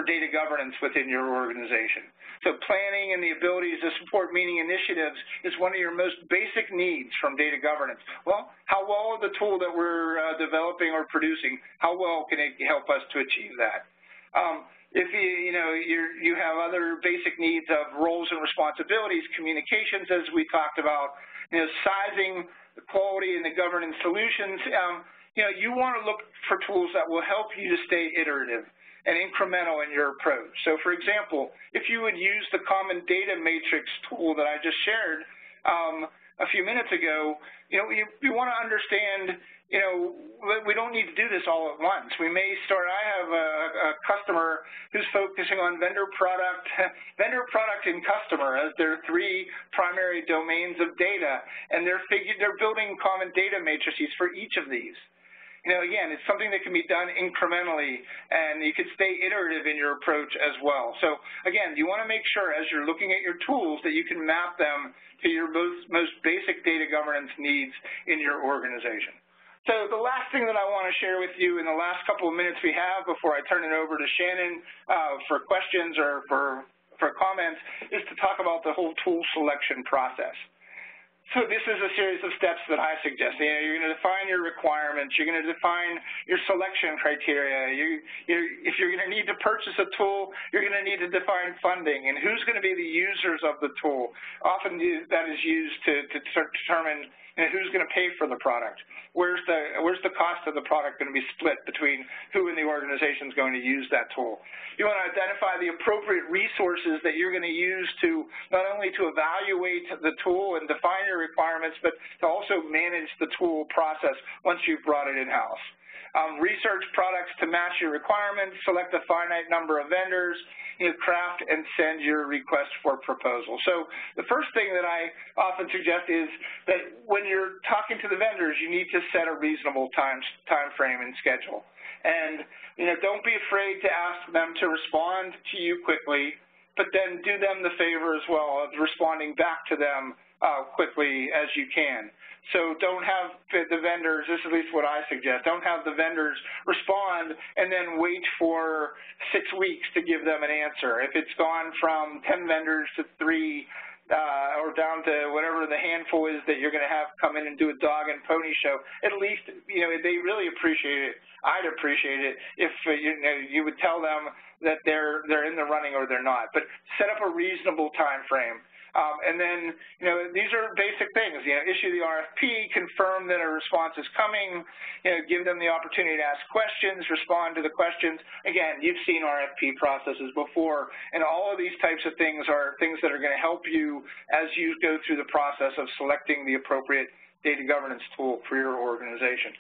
data governance within your organization. So planning and the ability to support meeting initiatives is one of your most basic needs from data governance. Well, how well the tool that we're developing or producing, how well can it help us to achieve that? If you have other basic needs of roles and responsibilities, communications, as we talked about, you know, sizing, the quality, and the governance solutions, you know, you want to look for tools that will help you to stay iterative and incremental in your approach. So, for example, if you would use the common data matrix tool that I just shared a few minutes ago, you know, you want to understand, you know, we don't need to do this all at once. We may start, I have a customer who's focusing on vendor product and customer as their three primary domains of data, and they're building common data matrices for each of these. You know, again, it's something that can be done incrementally, and you can stay iterative in your approach as well. So, again, you want to make sure as you're looking at your tools that you can map them to your most basic data governance needs in your organization. So the last thing that I want to share with you in the last couple of minutes we have before I turn it over to Shannon for questions or for comments is to talk about the whole tool selection process. So this is a series of steps that I suggest. You know, you're going to define your requirements. You're going to define your selection criteria. If you're going to need to purchase a tool, you're going to need to define funding and who's going to be the users of the tool. Often that is used to determine, you know, who's going to pay for the product. Where's the cost of the product going to be split between who in the organization is going to use that tool. You want to identify the appropriate resources that you're going to use to not only to evaluate the tool and define your requirements, but to also manage the tool process once you've brought it in-house. Research products to match your requirements, select a finite number of vendors, craft and send your request for proposal. So the first thing that I often suggest is that when you're talking to the vendors, you need to set a reasonable time frame and schedule. And don't be afraid to ask them to respond to you quickly, but then do them the favor as well of responding back to them quickly as you can. So don't have the vendors, this is at least what I suggest, don't have the vendors respond and then wait for 6 weeks to give them an answer. If it's gone from 10 vendors to 3 or down to whatever the handful is that you're going to have come in and do a dog and pony show, at least, they really appreciate it. I'd appreciate it if you would tell them that they're in the running or they're not. But set up a reasonable time frame. And then, these are basic things. Issue the RFP, confirm that a response is coming, give them the opportunity to ask questions, respond to the questions. Again, you've seen RFP processes before, and all of these types of things are things that are going to help you as you go through the process of selecting the appropriate data governance tool for your organization.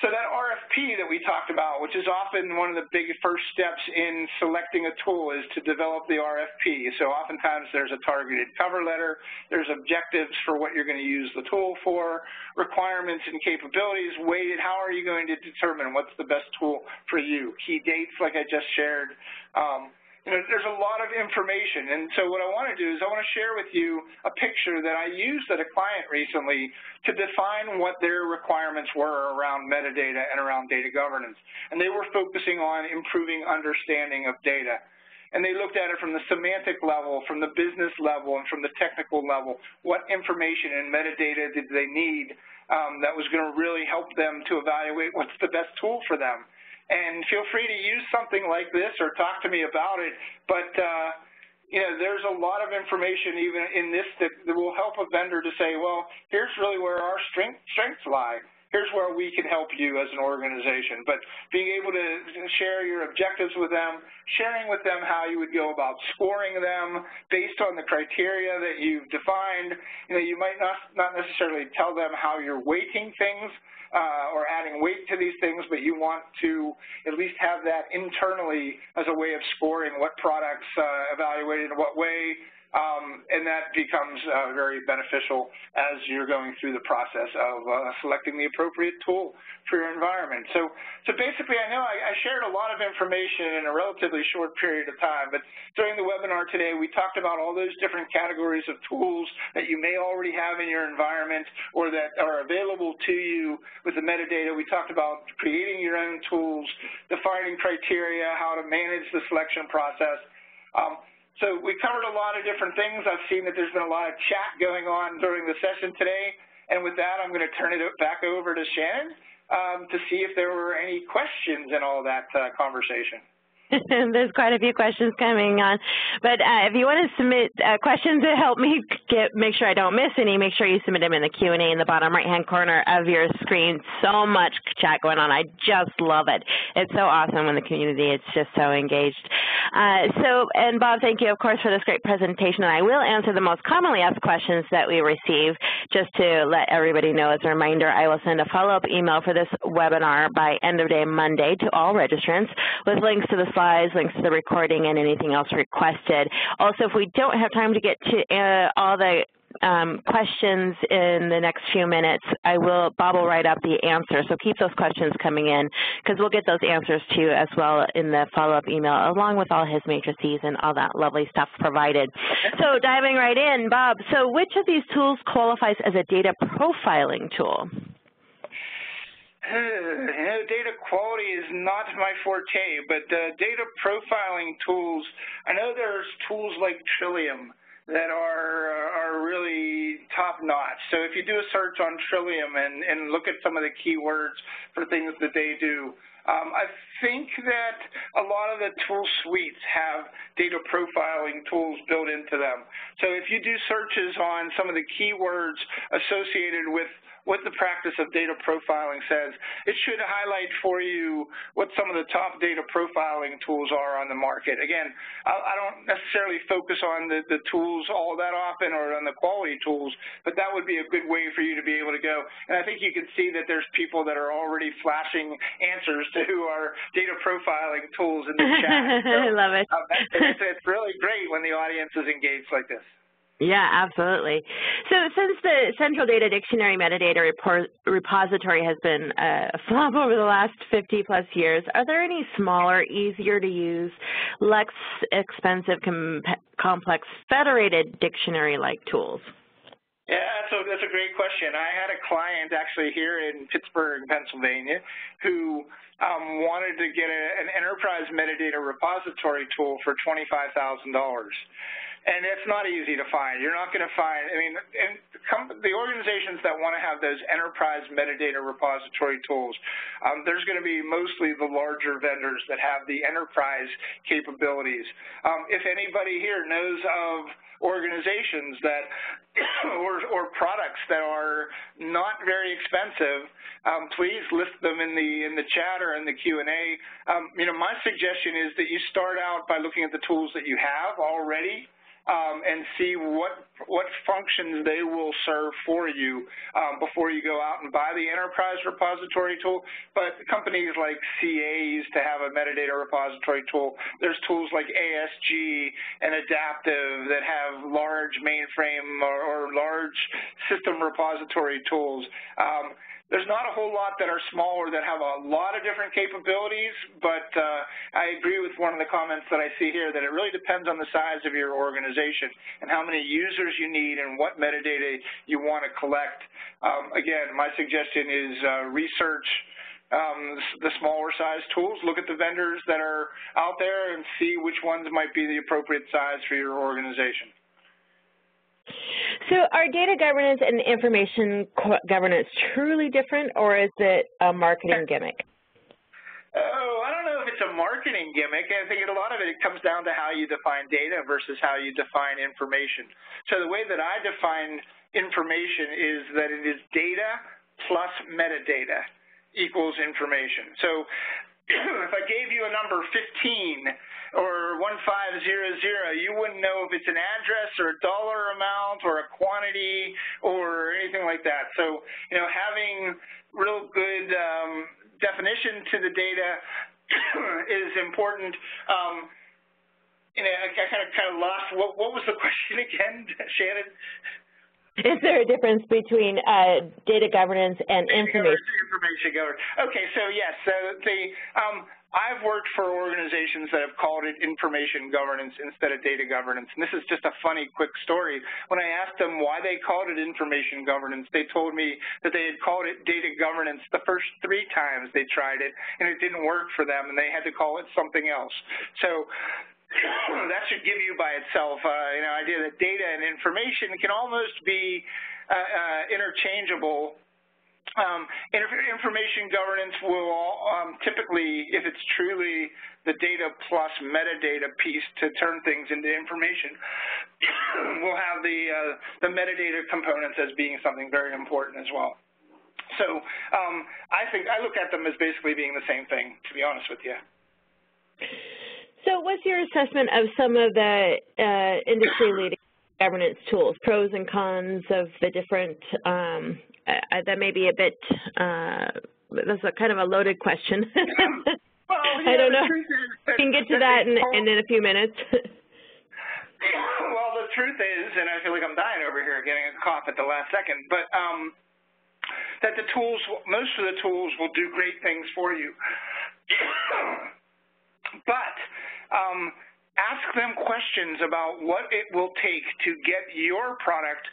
So that RFP that we talked about, which is often one of the big first steps in selecting a tool, is to develop the RFP. So oftentimes there's a targeted cover letter, there's objectives for what you're going to use the tool for, requirements and capabilities, weighted, how are you going to determine what's the best tool for you, key dates like I just shared. There's a lot of information, and so what I want to do is I want to share with you a picture that I used at a client recently to define what their requirements were around metadata and around data governance. And they were focusing on improving understanding of data. And they looked at it from the semantic level, from the business level, and from the technical level. What information and metadata did they need that was going to really help them to evaluate what's the best tool for them? And feel free to use something like this or talk to me about it. But, there's a lot of information even in this that will help a vendor to say, well, here's really where our strengths lie. Here's where we can help you as an organization. But being able to share your objectives with them, sharing with them how you would go about scoring them based on the criteria that you've defined. You might not necessarily tell them how you're weighting things, or adding weight to these things, but you want to at least have that internally as a way of scoring what products evaluated in what way, and that becomes very beneficial as you're going through the process of selecting the appropriate tool for your environment. So basically, I know I shared a lot of information in a relatively short period of time, but during the webinar today, we talked about all those different categories of tools that you may already have in your environment or that are available to you with the metadata. We talked about creating your own tools, defining criteria, how to manage the selection process. So we covered a lot of different things. I've seen that there's been a lot of chat going on during the session today. And with that, I'm going to turn it back over to Shannon to see if there were any questions in all that conversation. There's quite a few questions coming on. But if you want to submit questions to help me make sure I don't miss any, make sure you submit them in the Q&A in the bottom right-hand corner of your screen. So much chat going on. I just love it. It's so awesome when the community is just so engaged. And Bob, thank you, of course, for this great presentation. And I will answer the most commonly asked questions that we receive. Just to let everybody know, as a reminder, I will send a follow-up email for this webinar by end of day Monday to all registrants with links to the slides, links to the recording, and anything else requested. Also, if we don't have time to get to all the questions in the next few minutes, Bob will write up the answer. So keep those questions coming in, because we'll get those answers to you as well in the follow-up email, along with all his matrices and all that lovely stuff provided. So diving right in, Bob, so which of these tools qualifies as a data profiling tool? Data quality is not my forte, but data profiling tools, I know there's tools like Trillium that are really top-notch. So if you do a search on Trillium and look at some of the keywords for things that they do, I think that a lot of the tool suites have data profiling tools built into them. So if you do searches on some of the keywords associated with what the practice of data profiling says. It should highlight for you what some of the top data profiling tools are on the market. Again, I don't necessarily focus on the tools all that often or on the quality tools, but that would be a good way for you to be able to go. And I think you can see that there's people that are already flashing answers to our data profiling tools in the chat. So, I love it. It's really great when the audience is engaged like this. Yeah, absolutely. So since the Central Data Dictionary Metadata Repository has been a flop over the last 50-plus years, are there any smaller, easier-to-use, less expensive, complex, federated dictionary-like tools? Yeah, that's a great question. I had a client actually here in Pittsburgh, Pennsylvania, who wanted to get an enterprise metadata repository tool for $25,000. And it's not easy to find. You're not going to find, I mean, and the organizations that want to have those enterprise metadata repository tools, there's going to be mostly the larger vendors that have the enterprise capabilities. If anybody here knows of organizations that, or products that are not very expensive, please list them in the chat or in the Q&A. You know, my suggestion is that you start out by looking at the tools that you have already. And see what functions they will serve for you before you go out and buy the enterprise repository tool. But companies like CA used to have a metadata repository tool. There's tools like ASG and Adaptive that have large mainframe or large system repository tools. There's not a whole lot that are smaller that have a lot of different capabilities, but I agree with one of the comments that I see here that it really depends on the size of your organization and how many users you need and what metadata you want to collect. Again, my suggestion is research the smaller size tools. Look at the vendors that are out there and see which ones might be the appropriate size for your organization. So are data governance and information governance truly different, or is it a marketing gimmick? Oh, I don't know if it's a marketing gimmick. I think a lot of it comes down to how you define data versus how you define information. So the way that I define information is that it is data plus metadata equals information. So if I gave you a number 15 or 1500, you wouldn't know if it's an address or a dollar amount or a quantity or anything like that. So, you know, having real good definition to the data is important. You know, I kind of lost. What was the question again, Shannon? Is there a difference between data governance and information governance? Okay, so yes, so the I've worked for organizations that have called it information governance instead of data governance, and this is just a funny, quick story. When I asked them why they called it information governance, they told me that they had called it data governance the first 3 times they tried it, and it didn't work for them, and they had to call it something else. So that should give you by itself you know, idea that data and information can almost be interchangeable. Information governance will typically, if it's truly the data plus metadata piece to turn things into information, will have the metadata components as being something very important as well. So I think I look at them as basically being the same thing, to be honest with you. So what's your assessment of some of the industry-leading governance tools, pros and cons of the different, that may be a bit, that's a kind of a loaded question. Well, yeah, I don't know. We can get to that in a few minutes. Well, the truth is, and I feel like I'm dying over here getting a cough at the last second, but that the tools, most of the tools will do great things for you. But ask them questions about what it will take to get your product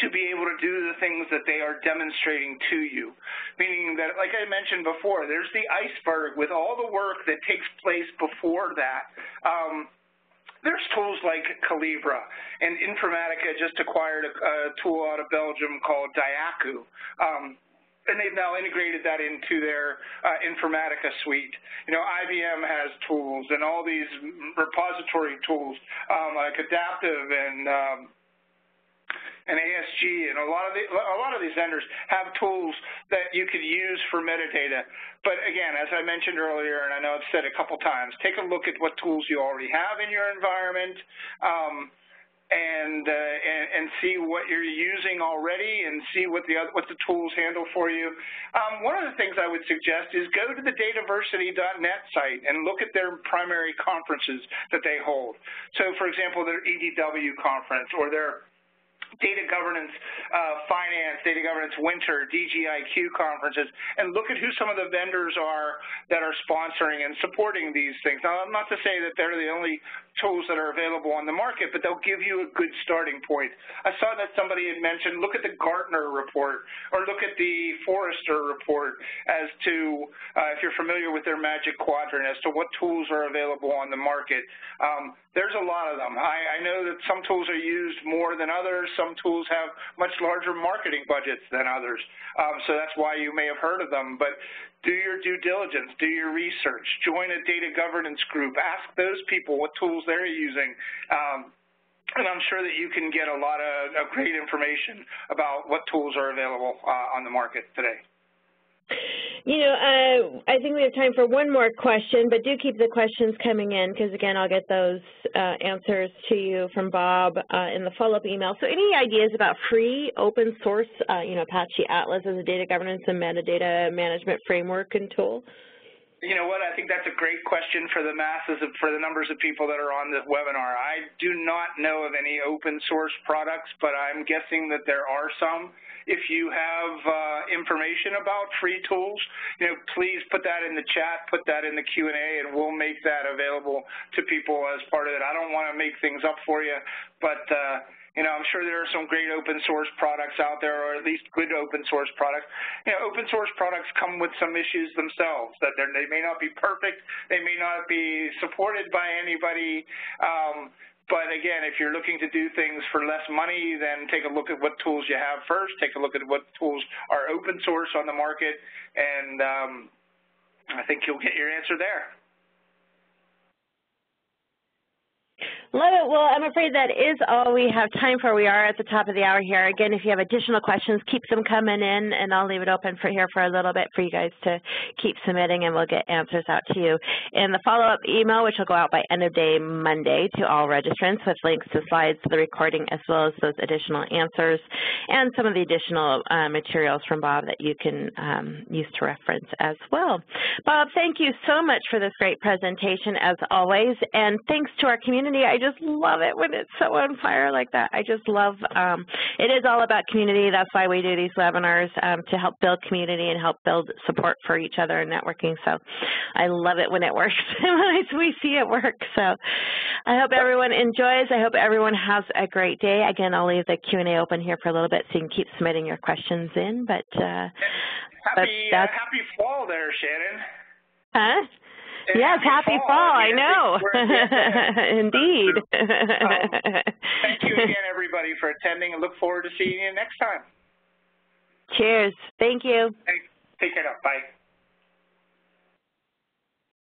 to be able to do the things that they are demonstrating to you. Meaning that, like I mentioned before, there's the iceberg with all the work that takes place before that. There's tools like Calibra, and Informatica just acquired a tool out of Belgium called Diaku. And they've now integrated that into their Informatica suite. You know, IBM has tools and all these repository tools like Adaptive and and ASG, and a lot of these vendors have tools that you could use for metadata. But again, as I mentioned earlier, and I know I've said a couple times, take a look at what tools you already have in your environment, and see what you're using already, and see what the tools handle for you. One of the things I would suggest is go to the DataVersity.net site and look at their primary conferences that they hold. So, for example, their EDW conference or their Data Governance Finance, Data Governance Winter, DGIQ conferences, and look at who some of the vendors are that are sponsoring and supporting these things. Now, I'm not to say that they're the only tools that are available on the market, but they'll give you a good starting point. I saw that somebody had mentioned, look at the Gartner report or look at the Forrester report as to, if you're familiar with their Magic Quadrant, as to what tools are available on the market. There's a lot of them. I know that some tools are used more than others. Some tools have much larger marketing budgets than others, so that's why you may have heard of them. But do your due diligence, do your research, join a data governance group, ask those people what tools they're using, and I'm sure that you can get a lot of great information about what tools are available on the market today. You know, I think we have time for one more question, but do keep the questions coming in because, again, I'll get those answers to you from Bob in the follow-up email. So any ideas about free open source, you know, Apache Atlas as a data governance and metadata management framework and tool? You know what, I think that's a great question for the masses, for the numbers of people that are on this webinar. I do not know of any open source products, but I'm guessing that there are some. If you have information about free tools, you know, please put that in the chat, put that in the Q&A, and we'll make that available to people as part of it. I don't want to make things up for you, but you know, I'm sure there are some great open source products out there, or at least good open source products. You know, open source products come with some issues themselves, that they may not be perfect, they may not be supported by anybody, but again, if you're looking to do things for less money, then take a look at what tools you have first, take a look at what tools are open source on the market, and I think you'll get your answer there. Love it. Well, I'm afraid that is all we have time for. We are at the top of the hour here. Again, if you have additional questions, keep them coming in, and I'll leave it open for here for a little bit for you guys to keep submitting, and we'll get answers out to you in the follow-up email, which will go out by end of day Monday to all registrants with links to slides, to the recording, as well as those additional answers and some of the additional materials from Bob that you can use to reference as well. Bob, thank you so much for this great presentation, as always, and thanks to our community. I just love it when it's so on fire like that. I just love, it is all about community. That's why we do these webinars, to help build community and help build support for each other and networking. So I love it when it works, when we see it work. So I hope everyone enjoys. I hope everyone has a great day. Again, I'll leave the Q&A open here for a little bit so you can keep submitting your questions in. But happy fall there, Shannon. Huh? And yes, happy fall. I know. Indeed. Thank you again, everybody, for attending, and look forward to seeing you next time. Cheers. Thank you. Thanks. Take care now. Bye.